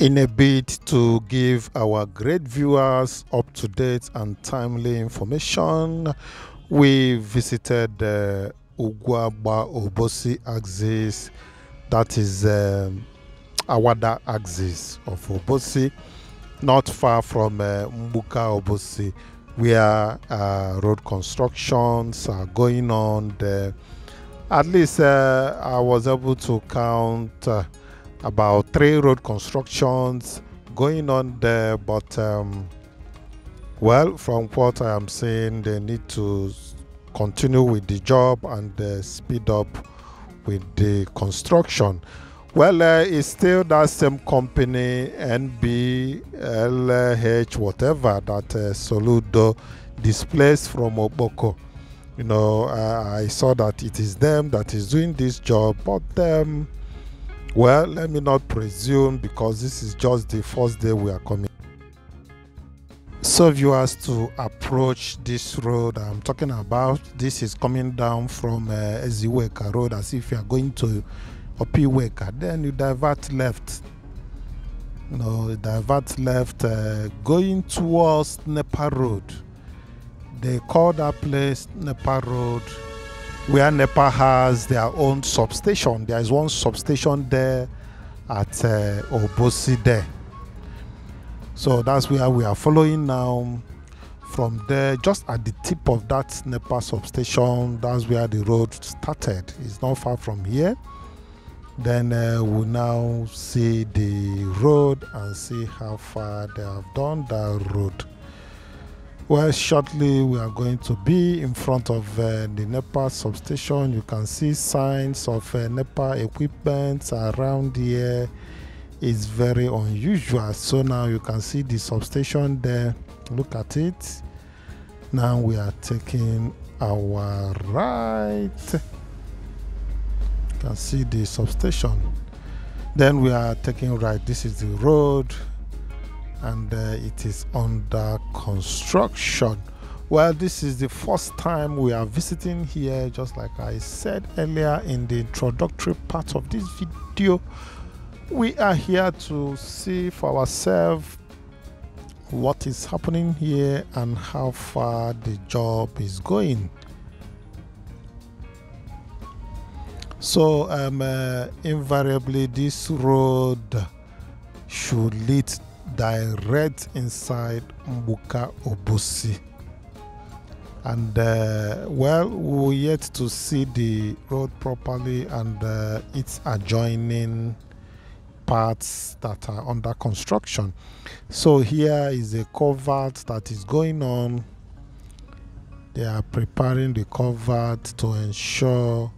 in a bid to give our great viewers up-to-date and timely information, we visited the Ugwuagba Obosi axis, that is Awada axis of Obosi, not far from Mbuka Obosi, where road constructions are going on. At least I was able to count about 3 road constructions going on there, but well, from what I am saying, they need to continue with the job and speed up with the construction. Well, it's still that same company, NBLH, whatever, that Soludo displaced from Oboko. You know, I saw that it is them that is doing this job, but well, let me not presume, because this is just the first day we are coming. So viewers, to approach this road I'm talking about, this is coming down from Eziawka Road. As if you are going to Opiweka, then you divert left, you know, divert left, going towards Nepa Road. They call that place Nepa Road, where Nepa has their own substation. There is one substation there at Obosi there. So that's where we are following now. From there, just at the tip of that Nepa substation, that's where the road started. It's not far from here. Then we'll now see the road and see how far they have done that road. Well, shortly we are going to be in front of the NEPA substation. You can see signs of NEPA equipment around here. It's very unusual. So now you can see the substation there. Look at it. Now we are taking our right. You can see the substation. Then we are taking right. This is the road, and it is under construction. Well, this is the first time we are visiting here. Just like I said earlier in the introductory part of this video, we are here to see for ourselves what is happening here and how far the job is going. So invariably this road should lead direct inside Mbuka Obosi, and well, we're yet to see the road properly and its adjoining parts that are under construction. So here is a culvert that is going on. They are preparing the culvert to ensure,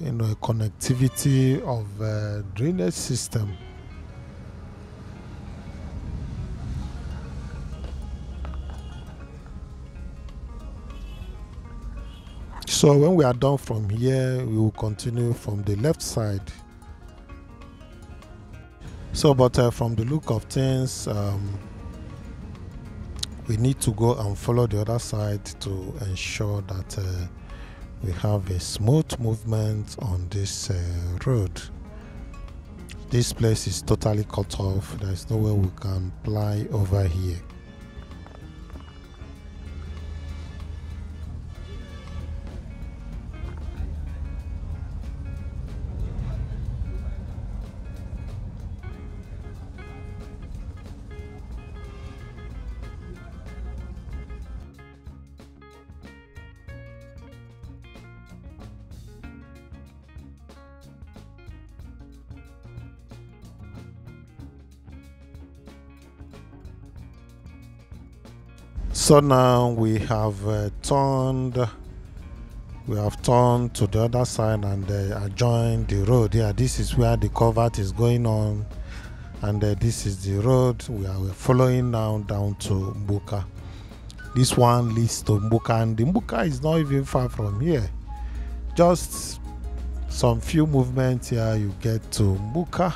you know, a connectivity of drainage system. So when we are done from here, we will continue from the left side. So but from the look of things, we need to go and follow the other side to ensure that we have a smooth movement on this road. This place is totally cut off. There is no way we can ply over here. So now we have turned to the other side and adjoined the road. Yeah, this is where the culvert is going on, and this is the road we are following now down to Mbuka. This one leads to Mbuka, and the Mbuka is not even far from here. Just some few movements here, you get to Mbuka.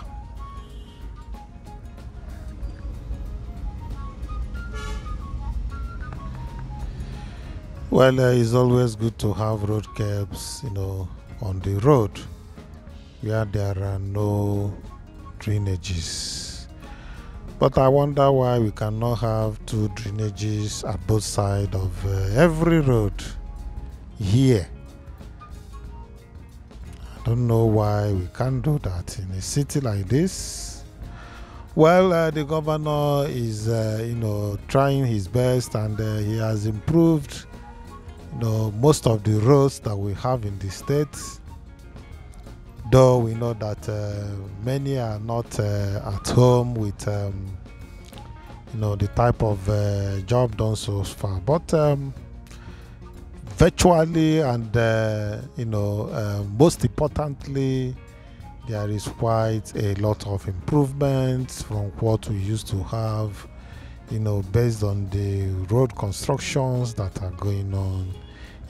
Well, it's always good to have road curbs, you know, on the road where there are no drainages. But I wonder why we cannot have two drainages at both sides of every road here. I don't know why we can't do that in a city like this. Well, the governor is, trying his best, and he has improved, most of the roads that we have in the state. Though we know that many are not at home with, the type of job done so far. But virtually and, most importantly, there is quite a lot of improvements from what we used to have, based on the road constructions that are going on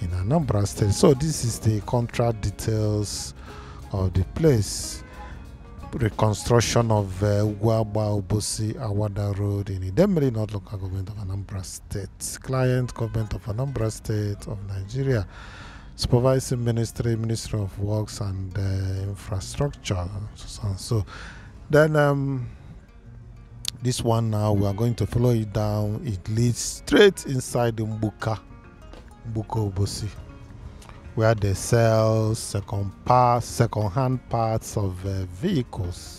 in Anambra State. So this is the contract details of the place. Reconstruction of Ugwuagba Obosi Awada Road in Idemili North Local Government of Anambra State. Client Government of Anambra State of Nigeria. Supervising Ministry, Ministry of Works and Infrastructure. So then this one now we are going to follow it down. It leads straight inside the Mbuka Obosi, where they sell second-hand parts of vehicles.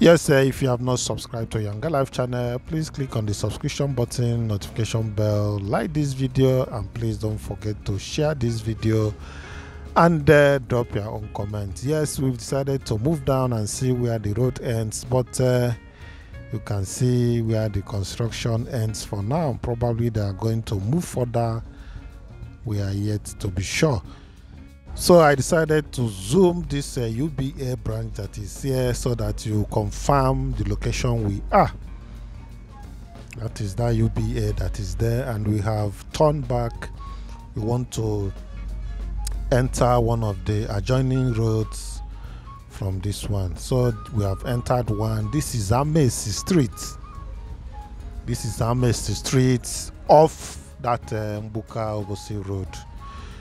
Yes, if you have not subscribed to YangaLife channel, please click on the subscription button, notification bell, like this video, and please don't forget to share this video and drop your own comments. Yes, we've decided to move down and see where the road ends, but you can see where the construction ends for now. Probably they are going to move further. We are yet to be sure. So I decided to zoom this UBA branch that is here so that you confirm the location we are. That is that UBA that is there, and we have turned back. We want to enter one of the adjoining roads from this one. So we have entered one. This is Amesi Street. This is Amesi Street off that Mbuka Obosi Road.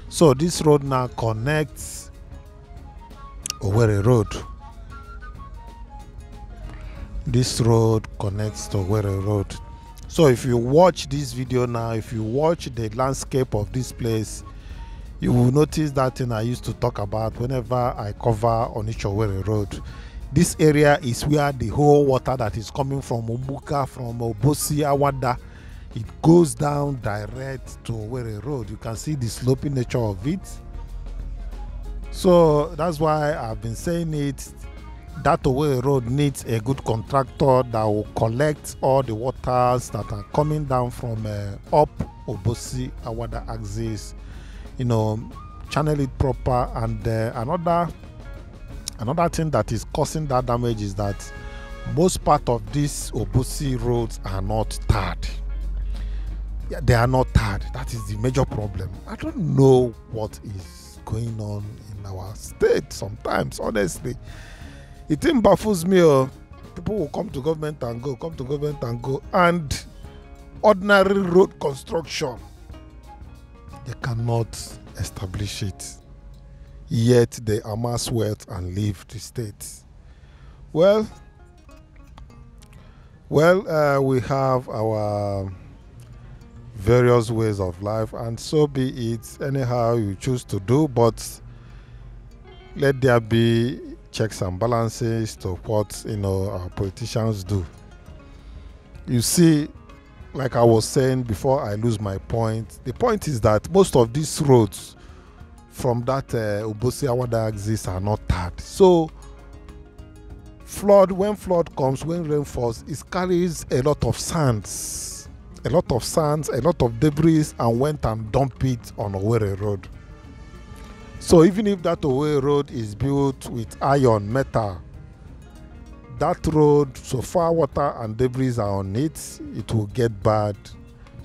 So this road now connects Owerri Road. This road connects to Owerri Road. So if you watch this video now, if you watch the landscape of this place, you will notice that thing I used to talk about whenever I cover Onitsha Owerri Road. This area is where the whole water that is coming from Mbuka, from Obosi, Awada, it goes down direct to Owerri Road. You can see the sloping nature of it. So that's why I've been saying it, that Owerri Road needs a good contractor that will collect all the waters that are coming down from up Obosi Awada axis, channel it proper. And another thing that is causing that damage is that most part of these Obosi roads are not tarred. Yeah, they are not tarred. That is the major problem. I don't know what is going on in our state sometimes, honestly. It baffles me. People will come to government and go, come to government and go. And ordinary road construction, they cannot establish it. Yet they amass wealth and leave the state. Well, we have our various ways of life, and so be it. Anyhow you choose to do, but let there be checks and balances to what our politicians do. You see, like I was saying before I lose my point, the point is that most of these roads from that Obosi Awada axis are not tarred. So when flood comes, when rain falls, it carries a lot of sands, a lot of debris, and went and dumped it on Owerri Road. So even if that Owerri Road is built with iron, metal, that road, so far water and debris are on it, it will get bad.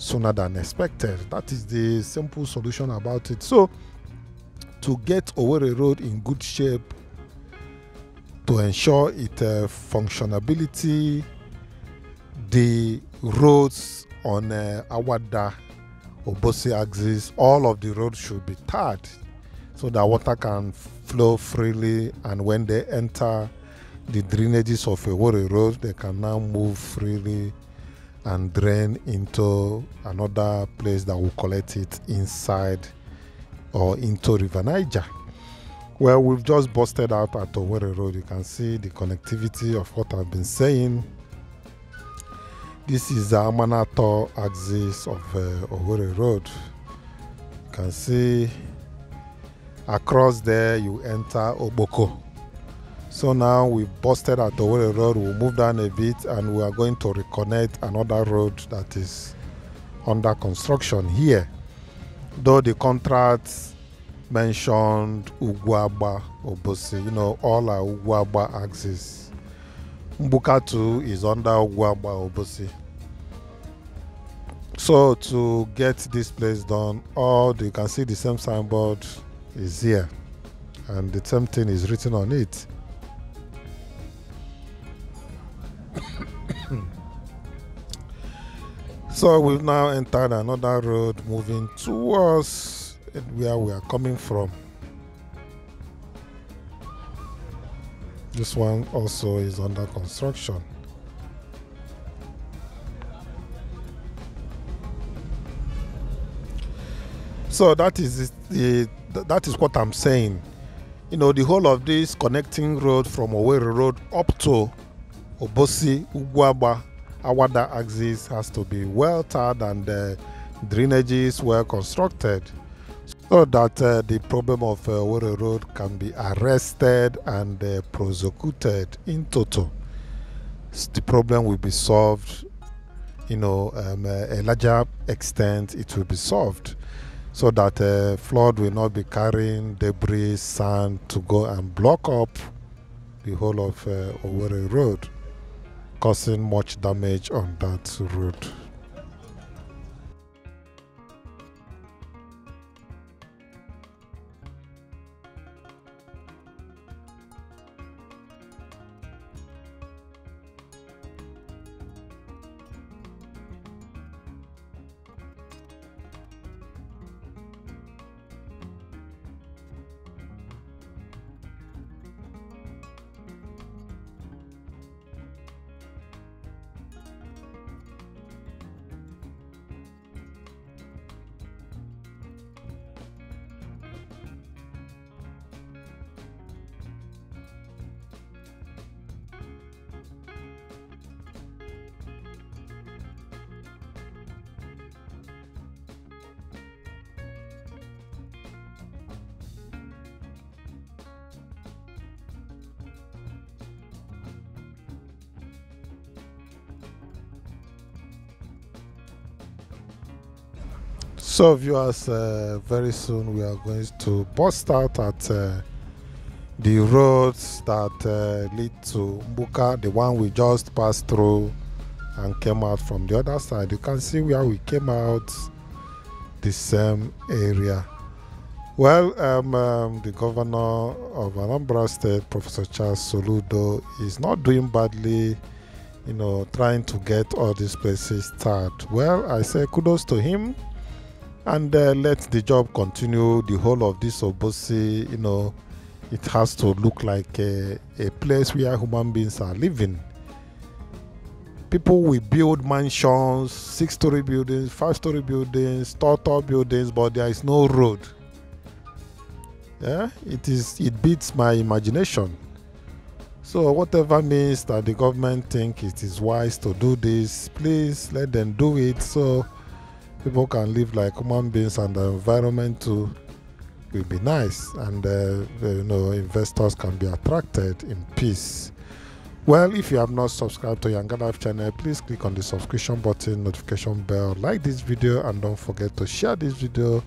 sooner than expected. That is the simple solution about it. So to get Owerri Road in good shape, to ensure its functionability, the roads on Awada Obosi axis, all of the roads should be tarred so that water can flow freely, and when they enter the drainages of Owerri Road, they can now move freely and drain into another place that will collect it inside or into River Niger. Well, we've just busted out at Owerri Road. You can see the connectivity of what I've been saying. This is the Amanator axis of Owerri Road. You can see across there you enter Oboko. So now we've busted at Owerri Road, we'll move down a bit and we are going to reconnect another road that is under construction here. Though the contract mentioned Ugwuagba Obosi, you know, all are Ugwuagba axis. Mbukatu is under Ugwuagba Obosi. So to get this place done, you can see the same signboard is here and the same thing is written on it. So we've now entered another road moving towards where we are coming from. This one also is under construction. So that is what I'm saying. You know, the whole of this connecting road from Owerri Road up to Obosi, Ugwuagba, Awada axis has to be well tarred and the drainages were constructed so that the problem of Owerri Road can be arrested and prosecuted in total. The problem will be solved, you know, a larger extent it will be solved so that flood will not be carrying debris, sand to go and block up the whole of Owerri Road, causing much damage on that road. So viewers, very soon we are going to bust out at the roads that lead to Mbuka, the one we just passed through and came out from the other side. You can see where we came out, the same area. Well, the governor of Anambra State, Professor Charles Soludo, is not doing badly, you know, trying to get all these places started. Well, I say kudos to him. And let the job continue. The whole of this Obosi, you know, it has to look like a place where human beings are living. People will build mansions, 6-story buildings, 5-story buildings, tall buildings, but there is no road. Yeah, it beats my imagination. So whatever means that the government think it is wise to do this, please let them do it. So people can live like human beings and the environment too will be nice, and you know, investors can be attracted in peace. Well, if you have not subscribed to YangaLife channel, please click on the subscription button, notification bell, like this video, and don't forget to share this video.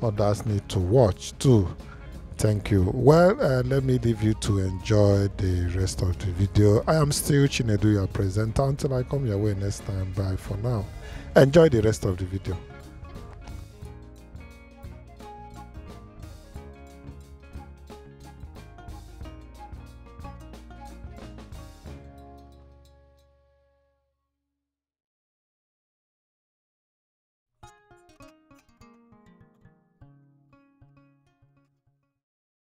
Others need to watch too. Thank you. Well, let me leave you to enjoy the rest of the video. I am still Chinedu, your presenter. Until I come your way next time, bye for now. Enjoy the rest of the video.